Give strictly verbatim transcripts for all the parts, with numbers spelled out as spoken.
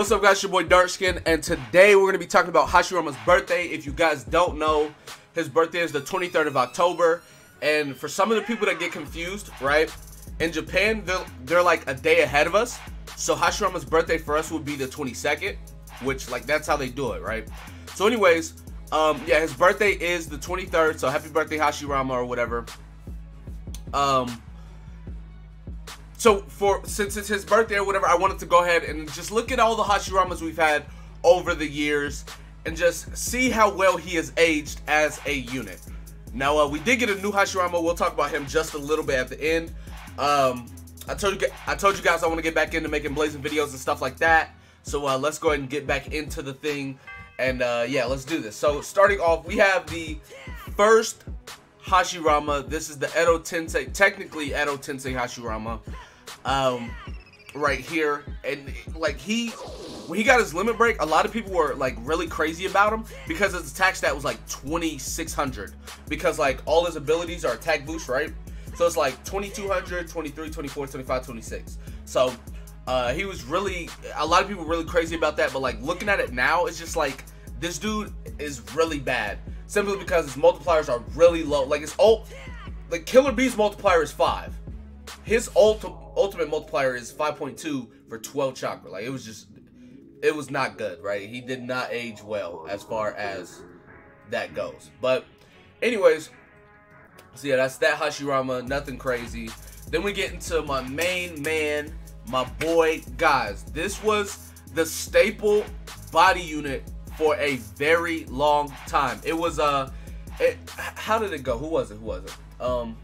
What's up, guys? Your boy Darkskin, and today we're going to be talking about Hashirama's birthday. If you guys don't know, his birthday is the twenty-third of October, and for some of the people that get confused, right, in Japan, they're, they're like a day ahead of us, so Hashirama's birthday for us would be the twenty-second, which, like, that's how they do it, right? So anyways, um, yeah, his birthday is the twenty-third, so happy birthday, Hashirama, or whatever. Um... So, for since it's his birthday or whatever, I wanted to go ahead and just look at all the Hashiramas we've had over the years and just see how well he has aged as a unit. Now, uh, we did get a new Hashirama. We'll talk about him just a little bit at the end. Um, I told you, I told you guys I want to get back into making Blazing videos and stuff like that. So, uh, let's go ahead and get back into the thing. And, uh, yeah, let's do this. So, starting off, we have the first Hashirama. This is the Edo Tensei, technically Edo Tensei Hashirama. Um, right here, and like he, when he got his limit break, a lot of people were like really crazy about him because his attack stat was like twenty-six hundred, because like all his abilities are attack boost, right? So it's like twenty-two hundred, twenty-three, twenty-four, twenty-five, twenty-six. So, uh, he was really, a lot of people were really crazy about that, but like looking at it now, it's just like this dude is really bad simply because his multipliers are really low. Like his ult, like Killer B's multiplier is five. His ult ultimate multiplier is five point two for twelve chakra. Like, it was just, it was not good, right? He did not age well as far as that goes. But anyways, so yeah, that's that Hashirama, nothing crazy. Then we get into my main man, my boy, guys. This was the staple body unit for a very long time. It was, uh, it, how did it go? Who was it? Who was it? Um...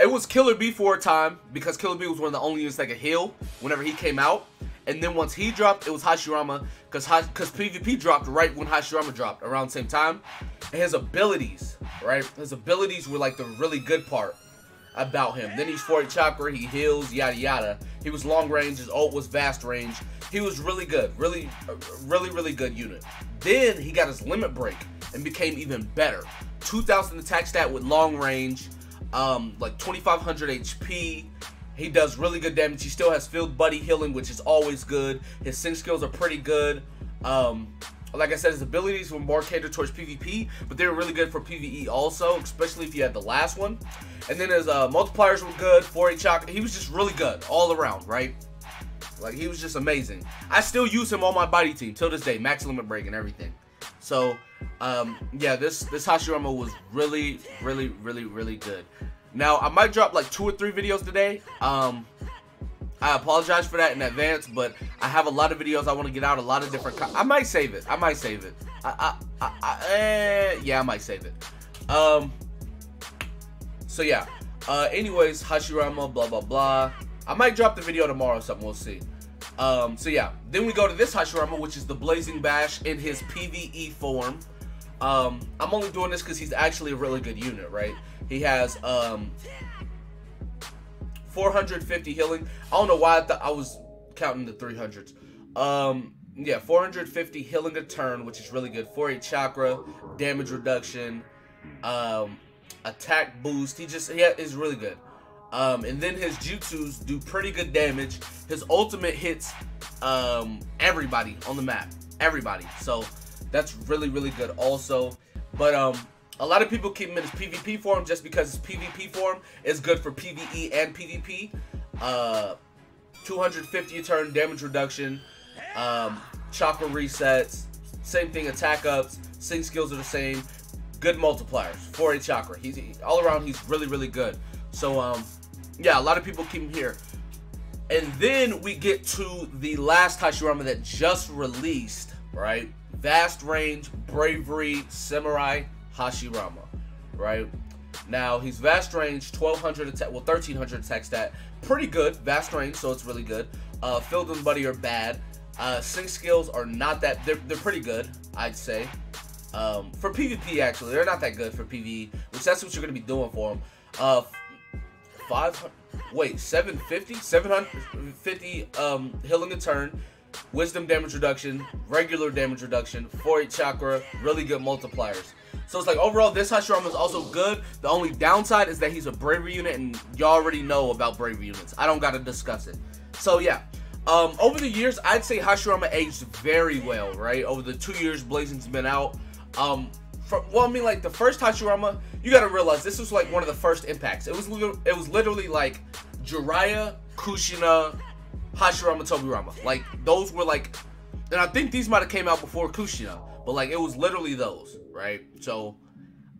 It was Killer B for a time, because Killer B was one of the only units that could heal whenever he came out. And then once he dropped, it was Hashirama, because because PvP dropped right when Hashirama dropped, around the same time. And his abilities, right? His abilities were like the really good part about him. Then he's forty chakra, he heals, yada yada. He was long range, his ult was vast range. He was really good, really, really, really good unit. Then he got his limit break and became even better. two thousand attack stat with long range. Um, like twenty-five hundred H P, he does really good damage. He still has field buddy healing, which is always good. His sync skills are pretty good. Um, like I said, his abilities were more catered towards PvP, but they were really good for PvE also, especially if you had the last one. And then his uh, multipliers were good, forty chakra. He was just really good all around, right? Like, he was just amazing. I still use him on my body team till this day, max limit break and everything. So, um, yeah, this, this Hashirama was really, really, really, really good. Now, I might drop like two or three videos today. Um, I apologize for that in advance, but I have a lot of videos I want to get out, a lot of different... I might save it. I might save it. I, I, I, I eh, yeah, I might save it. Um, so, yeah. Uh, anyways, Hashirama, blah, blah, blah. I might drop the video tomorrow or something. We'll see. Um, so yeah, then we go to this Hashirama, which is the Blazing Bash in his PvE form. Um, I'm only doing this because he's actually a really good unit, right? He has, um, four hundred fifty healing. I don't know why I thought I was counting the three hundreds. Um, yeah, four hundred fifty healing a turn, which is really good. forty chakra, damage reduction, um, attack boost. He just, yeah, is really good. Um, and then his jutsus do pretty good damage. His ultimate hits um, everybody on the map. Everybody. So that's really, really good also. But um, a lot of people keep him in his PvP form just because his PvP form is good for PvE and PvP. Uh, two hundred fifty a turn, damage reduction, um, chakra resets, same thing, attack ups, sync skills are the same. Good multipliers, forty chakra. He's, he, all around, he's really, really good. So, um, yeah, a lot of people keep him here. And then we get to the last Hashirama that just released, right? Vast Range, Bravery, Samurai, Hashirama, right? Now, he's Vast Range, twelve hundred attack, well, thirteen hundred attack stat. Pretty good, Vast Range, so it's really good. Uh, Field and Buddy are bad. Uh, sync skills are not that, they're, they're pretty good, I'd say. Um, for PvP, actually, they're not that good for PvE, which that's what you're going to be doing for him. Uh, Five, wait, seven fifty, seven hundred fifty um, healing a turn, wisdom damage reduction, regular damage reduction, forty chakra, really good multipliers. So it's like overall, this Hashirama is also good. The only downside is that he's a bravery unit, and y'all already know about bravery units. I don't gotta discuss it. So yeah, Um, over the years, I'd say Hashirama aged very well, right? Over the two years Blazing's been out. Um, from, well, I mean, like, the first Hashirama, you gotta realize, this was, like, one of the first impacts. It was, it was literally, like, Jiraiya, Kushina, Hashirama, Tobirama. Like, those were, like, and I think these might have came out before Kushina, but, like, it was literally those, right? So,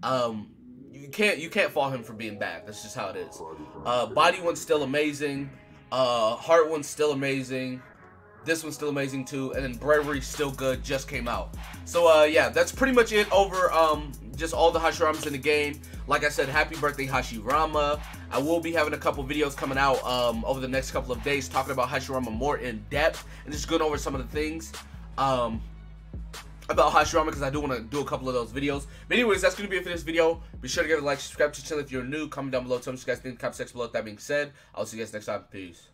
um, you can't, you can't fault him for being bad. That's just how it is. Uh, body one's still amazing. Uh, heart one's still amazing. This one's still amazing too. And then bravery's still good. Just came out. So uh, yeah, that's pretty much it over um, just all the Hashiramas in the game. Like I said, happy birthday Hashirama. I will be having a couple videos coming out um, over the next couple of days talking about Hashirama more in depth and just going over some of the things um, about Hashirama, because I do want to do a couple of those videos. But anyways, that's going to be it for this video. Be sure to give it a like, subscribe to the channel if you're new. Comment down below, tell me what you guys think in the comment section below. With that being said, I'll see you guys next time. Peace.